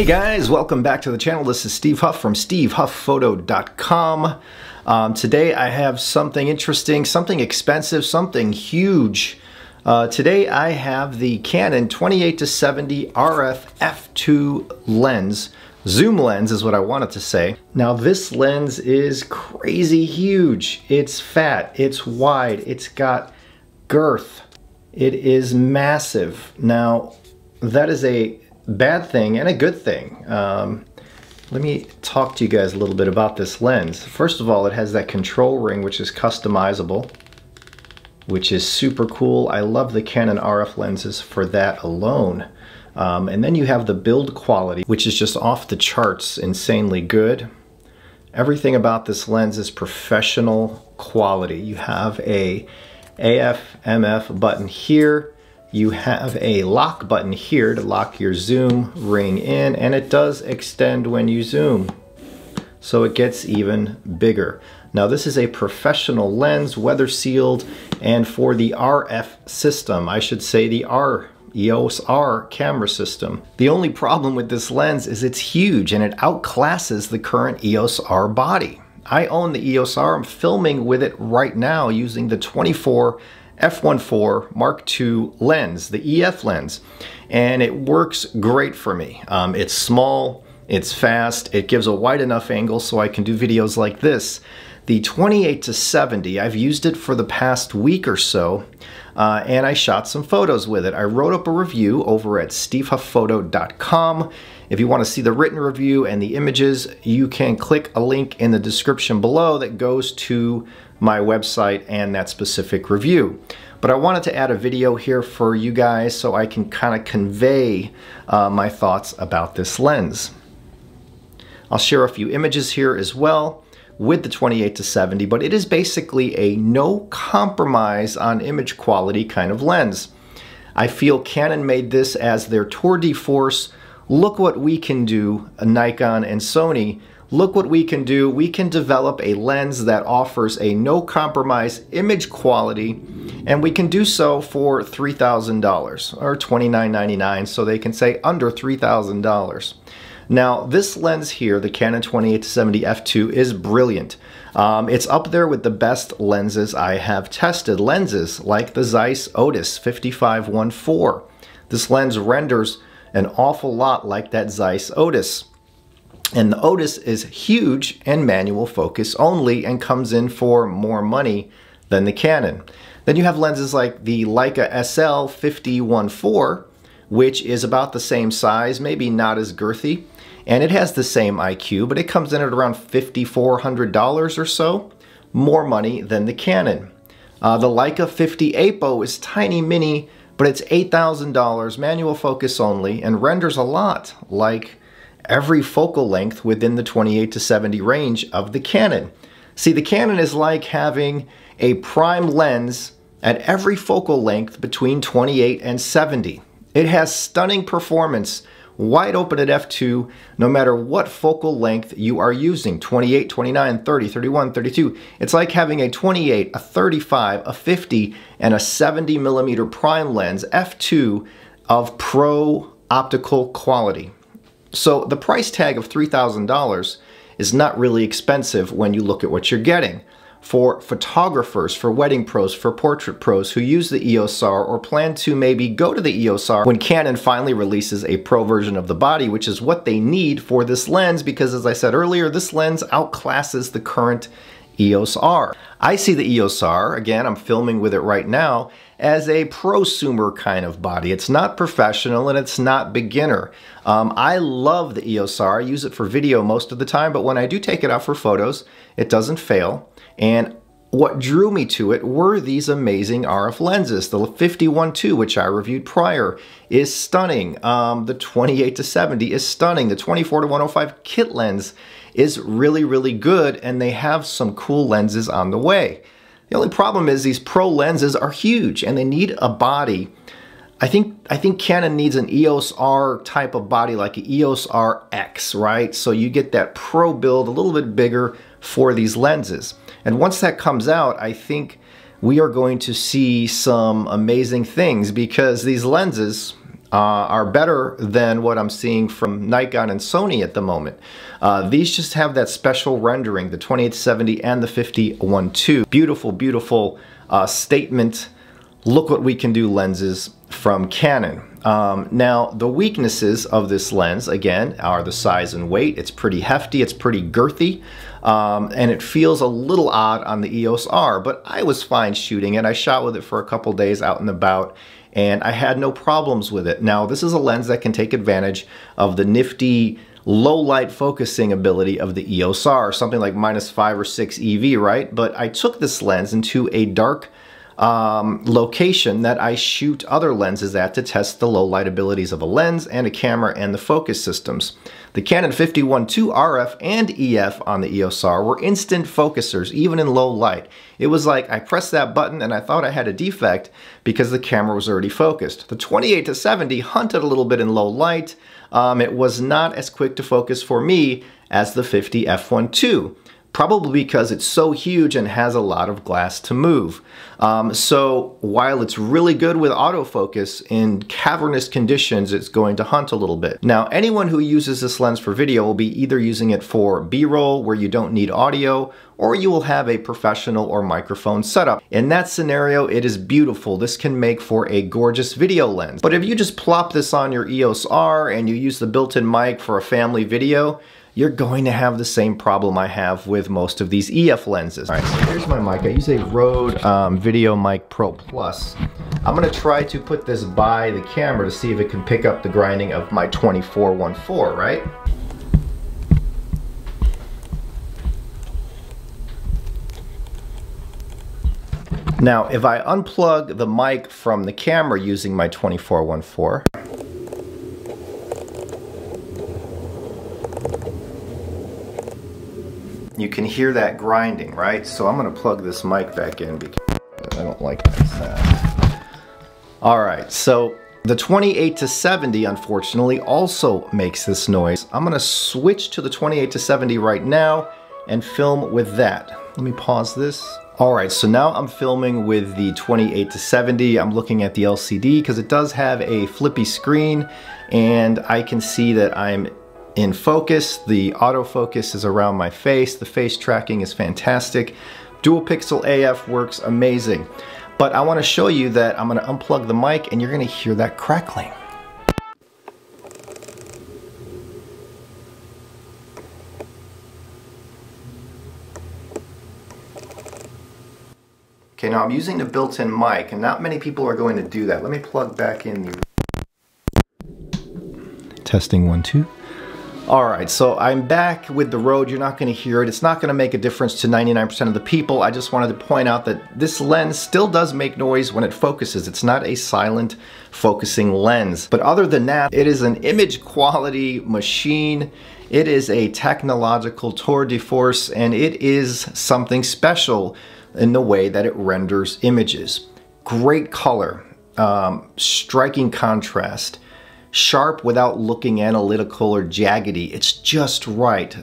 Hey guys, welcome back to the channel. This is Steve Huff from stevehuffphoto.com. Today I have something interesting, something expensive, something huge. Today I have the Canon 28-70 RF f2 lens. Zoom lens is what I wanted to say. Now this lens is crazy huge. It's fat, it's wide, it's got girth. It is massive. Now that is a bad thing and a good thing. Let me talk to you guys a little bit about this lens. First of all, it has that control ring which is customizable, which is super cool. I love the Canon RF lenses for that alone. And then you have the build quality, which is just off the charts, insanely good. Everything about this lens is professional quality. You have a AF/MF button here. You have a lock button here to lock your zoom ring in, and it does extend when you zoom. So it gets even bigger. Now this is a professional lens, weather sealed, and for the RF system, I should say the EOS R camera system. The only problem with this lens is it's huge and it outclasses the current EOS R body. I own the EOS R, I'm filming with it right now using the 24 f1.4 Mark II lens, the EF lens, and it works great for me. It's small, it's fast, it gives a wide enough angle so I can do videos like this. The 28-70, I've used it for the past week or so, and I shot some photos with it. I wrote up a review over at stevehuffphoto.com. If you want to see the written review and the images, you can click a link in the description below that goes to my website and that specific review. But I wanted to add a video here for you guys so I can kind of convey my thoughts about this lens. I'll share a few images here as well with the 28-70, but it is basically a no compromise on image quality kind of lens. I feel Canon made this as their tour de force. Look what we can do, Nikon and Sony. Look what we can do. We can develop a lens that offers a no compromise image quality, and we can do so for $3,000 or $29.99, so they can say under $3,000. Now this lens here, the Canon 28-70 f2, is brilliant. It's up there with the best lenses I have tested. Lenses like the Zeiss Otus 55-1.4. This lens renders an awful lot like that Zeiss Otus. And the Otus is huge and manual focus only and comes in for more money than the Canon. Then you have lenses like the Leica SL 50-1.4, which is about the same size, maybe not as girthy, and it has the same IQ, but it comes in at around $5,400 or so, more money than the Canon. The Leica 50 Apo is tiny mini, but it's $8,000, manual focus only, and renders a lot like every focal length within the 28-70 range of the Canon. See, the Canon is like having a prime lens at every focal length between 28 and 70. It has stunning performance, wide open at f2, no matter what focal length you are using, 28, 29, 30, 31, 32. It's like having a 28, a 35, a 50, and a 70 millimeter prime lens, f2, of pro optical quality. So the price tag of $3,000 is not really expensive when you look at what you're getting. For photographers, for wedding pros, for portrait pros who use the EOS R or plan to maybe go to the EOS R when Canon finally releases a pro version of the body, which is what they need for this lens because, as I said earlier, this lens outclasses the current EOS R. I see the EOS R, again, I'm filming with it right now, as a prosumer kind of body. It's not professional and it's not beginner. I love the EOS R, I use it for video most of the time, but when I do take it out for photos, it doesn't fail. And what drew me to it were these amazing RF lenses. The 51-2, which I reviewed prior, is stunning. The 28-70 is stunning. The 24-105 kit lens is really, really good, and they have some cool lenses on the way. The only problem is these pro lenses are huge and they need a body. I think Canon needs an EOS R type of body, like an EOS RX, right? So you get that pro build a little bit bigger for these lenses. And once that comes out, I think we are going to see some amazing things because these lenses are better than what I'm seeing from Nikon and Sony at the moment. These just have that special rendering, the 28-70 and the 50-1.2. Beautiful, beautiful statement, look what we can do lenses from Canon. Now, the weaknesses of this lens, again, are the size and weight. It's pretty hefty, it's pretty girthy, and it feels a little odd on the EOS R, but I was fine shooting it. I shot with it for a couple days out and about, and I had no problems with it. Now, this is a lens that can take advantage of the nifty low-light focusing ability of the EOS R, something like -5 or 6 EV, right? But I took this lens into a dark location that I shoot other lenses at to test the low light abilities of a lens and a camera and the focus systems. The Canon 50-1.2 RF and EF on the EOS R were instant focusers, even in low light. It was like I pressed that button and I thought I had a defect because the camera was already focused. The 28-70 hunted a little bit in low light. It was not as quick to focus for me as the 50f1.2. Probably because it's so huge and has a lot of glass to move. So while it's really good with autofocus, in cavernous conditions, it's going to hunt a little bit. Now, anyone who uses this lens for video will be either using it for B-roll where you don't need audio, or you will have a professional or microphone setup. In that scenario, it is beautiful. This can make for a gorgeous video lens. But if you just plop this on your EOS R and you use the built-in mic for a family video, you're going to have the same problem I have with most of these EF lenses. All right, so here's my mic. I use a Rode VideoMic Pro Plus. I'm gonna try to put this by the camera to see if it can pick up the grinding of my 24-1.4, right? Now, if I unplug the mic from the camera using my 24-1.4, you can hear that grinding, right? So I'm gonna plug this mic back in because I don't like that sound. All right, so the 28-70, unfortunately, also makes this noise. I'm gonna switch to the 28-70 right now and film with that. Let me pause this. All right, so now I'm filming with the 28-70. I'm looking at the LCD because it does have a flippy screen, and I can see that I'm in focus. The autofocus is around my face. The face tracking is fantastic. Dual pixel AF works amazing. But I want to show you that I'm going to unplug the mic and you're going to hear that crackling. Okay, now I'm using the built-in mic and not many people are going to do that. Let me plug back in the... Testing 1, 2. All right, so I'm back with the Rode. You're not gonna hear it. It's not gonna make a difference to 99% of the people. I just wanted to point out that this lens still does make noise when it focuses. It's not a silent focusing lens. But other than that, it is an image quality machine. It is a technological tour de force, and it is something special in the way that it renders images. Great color, striking contrast, sharp without looking analytical or jaggedy. It's just right.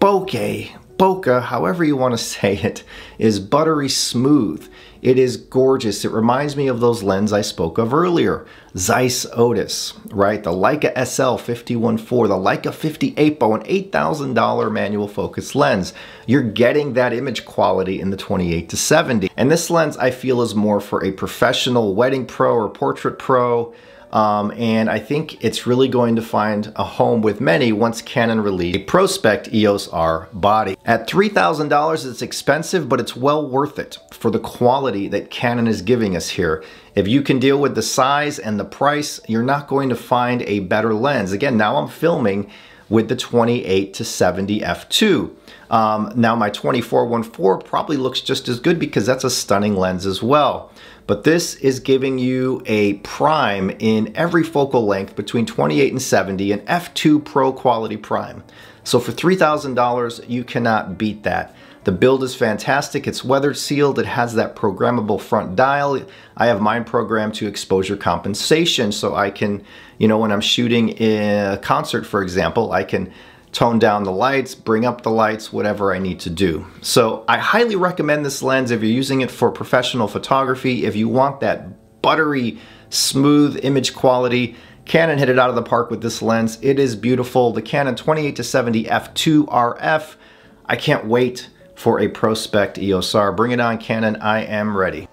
Bokeh, however you want to say it, is buttery smooth. It is gorgeous. It reminds me of those lenses I spoke of earlier. Zeiss Otus, right? The Leica SL 50-1.4, the Leica 50 Apo, an $8,000 manual focus lens. You're getting that image quality in the 28-70. And this lens I feel is more for a professional wedding pro or portrait pro. And I think it's really going to find a home with many once Canon released a Prospect EOS R body. At $3,000, it's expensive, but it's well worth it for the quality that Canon is giving us here. If you can deal with the size and the price, you're not going to find a better lens. Again, now I'm filming with the 28-70 f2. Now my 24-1.4 probably looks just as good because that's a stunning lens as well. But this is giving you a prime in every focal length between 28 and 70, an f2 pro quality prime. So for $3,000, you cannot beat that. The build is fantastic. It's weather sealed. It has that programmable front dial. I have mine programmed to exposure compensation, so I can, you know, when I'm shooting a concert, for example, I can tone down the lights, bring up the lights, whatever I need to do. So I highly recommend this lens if you're using it for professional photography. If you want that buttery, smooth image quality, Canon hit it out of the park with this lens. It is beautiful. The Canon 28-70 f2 RF. I can't wait for a Prospect EOS R. Bring it on, Canon. I am ready.